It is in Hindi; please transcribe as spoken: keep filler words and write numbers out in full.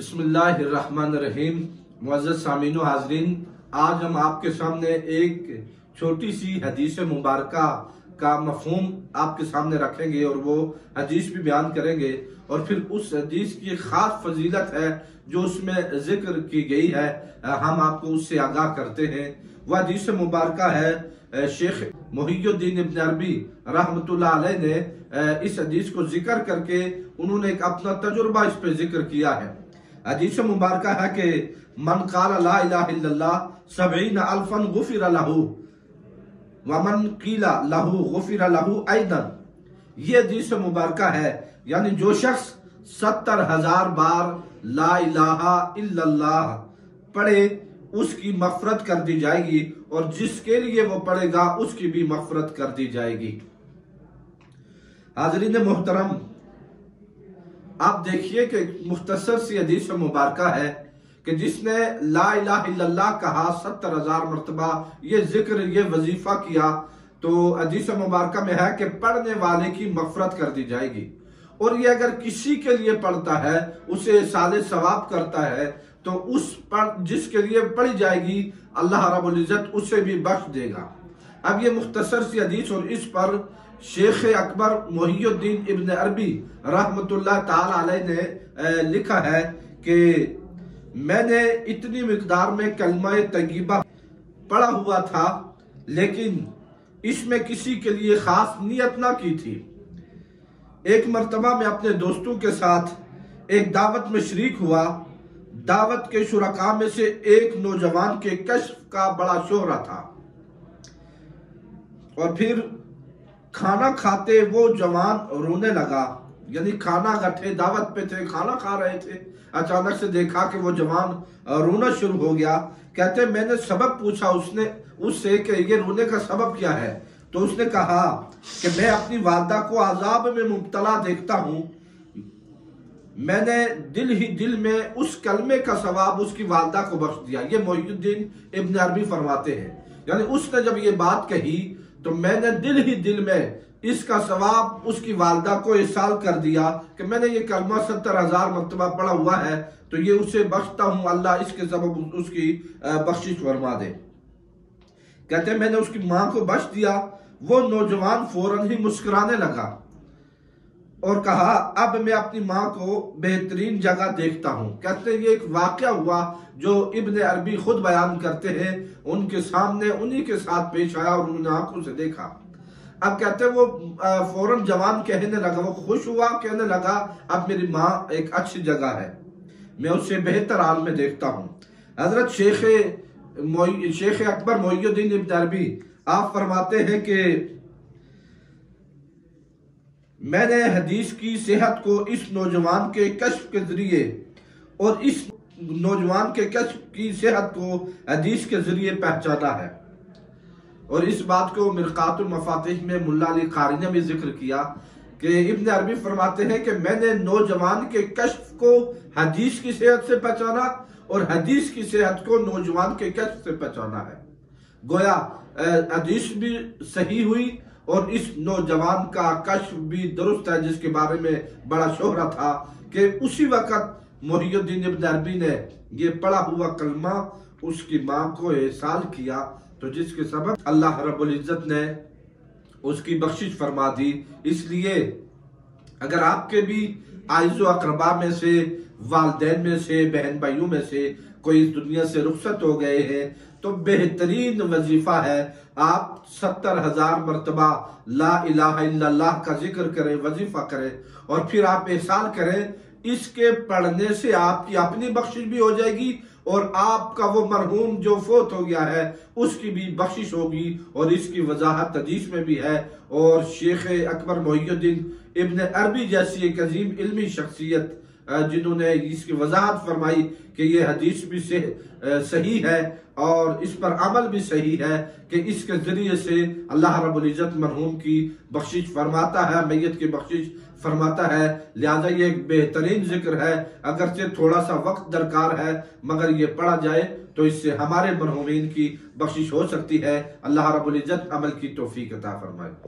बिस्मिल्लाहिर्रहमानिर्रहीम। मुअज़्ज़िज़ सामीन व हाज़रीन, आज हम आपके सामने एक छोटी सी हदीस मुबारका का मफ़हूम आपके सामने रखेंगे और वो हदीस भी बयान करेंगे और फिर उस हदीस की ख़ास फजीलत है जो उसमें जिक्र की गई है, हम आपको उससे आगाह करते हैं। वह हदीस मुबारका है, शेख मुहिय्युद्दीन इब्न अरबी रहमतुल्लाह अलैह ने इस हदीस को जिक्र करके उन्होंने एक अपना तजुर्बा इस पर जिक्र किया है। हदीस मुबारक है कि मन क़ाल ला इलाहा इल्लल्लाह सबईन अल्फन गुफिर लहू व मन क़ीला लहू गुफिर लहू अयदन। ये हदीस मुबारक है, यानी जो शख्स सत्तर हजार बार ला इलाहा इल्लल्लाह पढ़े उसकी मग़फ़रत कर दी जाएगी और जिसके लिए वो पढ़ेगा उसकी भी मग़फ़रत कर दी जाएगी। हाज़रीन मोहतरम, आप देखिए कि मुख्तसर सी हदीस मुबारक है कि जिसने ला इलाहा इल्लल्लाह कहा सत्तर हजार मरतबा, ये जिक्र ये वजीफा किया तो हदीस मुबारक में है कि पढ़ने वाले की मग़फ़रत कर दी जाएगी। और ये अगर किसी के लिए पढ़ता है, उसे साले सवाब करता है, तो उस पर जिसके लिए पढ़ी जाएगी अल्लाह रब्बुल इज़्ज़त उसे भी बख्श देगा। अब ये मुख्तसर सी हदीस और इस पर शेख अकबर मुहिय्युद्दीन इब्न अरबी रहमतुल्लाह ताला अलैह ने लिखा है कि मैंने इतनी मिकदार में कलमा तय्यबा पढ़ा हुआ था लेकिन इसमें किसी के लिए खास नियत ना की थी। एक मरतबा मैं अपने दोस्तों के साथ एक दावत में शरीक हुआ। दावत के शुरका में से एक नौजवान के कश्फ का बड़ा शोहरा था और फिर खाना खाते वो जवान रोने लगा। यानी खाना गठे दावत पे थे, खाना खा रहे थे, अचानक से देखा कि वो जवान रोना शुरू हो गया। कहते मैंने सबक पूछा उसने उससे कि ये रोने का सबब क्या है, तो उसने कहा कि मैं अपनी वालदा को आजाब में मुब्तला देखता हूँ। मैंने दिल ही दिल में उस कलमे का सवाब उसकी वालदा को बख्श दिया। ये मुहिय्युद्दीन इब्न अरबी फरमाते हैं, यानी उसने जब ये बात कही तो मैंने दिल ही दिल में इसका सवाब उसकी वालदा को इरसाल कर दिया कि मैंने ये कलमा सत्तर हजार मरतबा पढ़ा हुआ है, तो ये उसे बख्शता हूँ, अल्लाह इसके सबब उसकी बख्शिश फरमा दे। कहते मैंने उसकी माँ को बख्श दिया। वो नौजवान फौरन ही मुस्कुराने लगा और कहा अब मैं अपनी माँ को बेहतरीन जगह देखता हूँ। कहते ये एक वाक़या हुआ जो इब्न अरबी खुद बयान करते हैं, उनके सामने उन्हीं के साथ पेश आया और उन्होंने आंखों से देखा। अब कहते वो फौरन जवान कहने लगा, वो खुश हुआ, कहने लगा अब मेरी माँ एक अच्छी जगह है, मैं उससे बेहतर हाल में देखता हूँ। हजरत शेख शेख अकबर मुहिय्युद्दीन इब्न अरबी आप फरमाते हैं कि मैंने हदीस की सेहत को इस नौजवान के कश्फ के जरिए और इस नौजवान के कश्फ की सेहत को हदीस के जरिए पहचाना है। और इस बात को मिरकातुल मफातिह में मुल्ला अली कारी ने भी जिक्र किया कि इब्न अरबी फरमाते हैं कि मैंने नौजवान के कश्फ को हदीस की सेहत से पहचाना और हदीस की सेहत को नौजवान के कश्फ से पहचाना है। गोया हदीस भी सही हुई और इस नौजवान का कश्फ भी दुरुस्त है जिसके बारे में बड़ा शोहरा था। कि उसी वक़्त मुहिय्युद्दीन इब्न अरबी ने ये पढ़ा हुआ कलमा उसकी माँ को एहसाल किया, तो जिसके सबब अल्लाह रब्बुल इज़्ज़त ने उसकी बख्शिश फरमा दी। इसलिए अगर आपके भी आइज़ो अकरबा में से, वालदैन में से, बहन भाइयों में से कोई इस दुनिया से रुखसत हो गए हैं, तो बेहतरीन वजीफा है आप सत्तर हजार मरतबा ला इलाहा इल्लल्लाह का जिक्र करें, वजीफा करें और फिर आप एहसान करें। इसके पढ़ने से आपकी अपनी बख्शिश भी हो जाएगी और आपका वो मरहूम जो फोत हो गया है उसकी भी बख्शिश होगी। और इसकी वजाहत हदीस में भी है और शेख अकबर मुहिय्युद्दीन इब्न अरबी जैसी एक अजीम इल्मी शख्सियत जिन्होंने इसकी वजाहत फरमाई कि ये हदीस भी से सही है और इस पर अमल भी सही है कि इसके ज़रिए से अल्लाह रब्बुल इज़्ज़त मरहूम की बख्शिश फरमाता है, मैयत की बख्शिश फरमाता है। लिहाजा ये एक बेहतरीन जिक्र है, अगरचे थोड़ा सा वक्त दरकार है मगर ये पढ़ा जाए तो इससे हमारे मरहूमीन की बख्शिश हो सकती है। अल्लाह रब्बुल इज़्ज़त अमल की तौफीक अता फरमाए।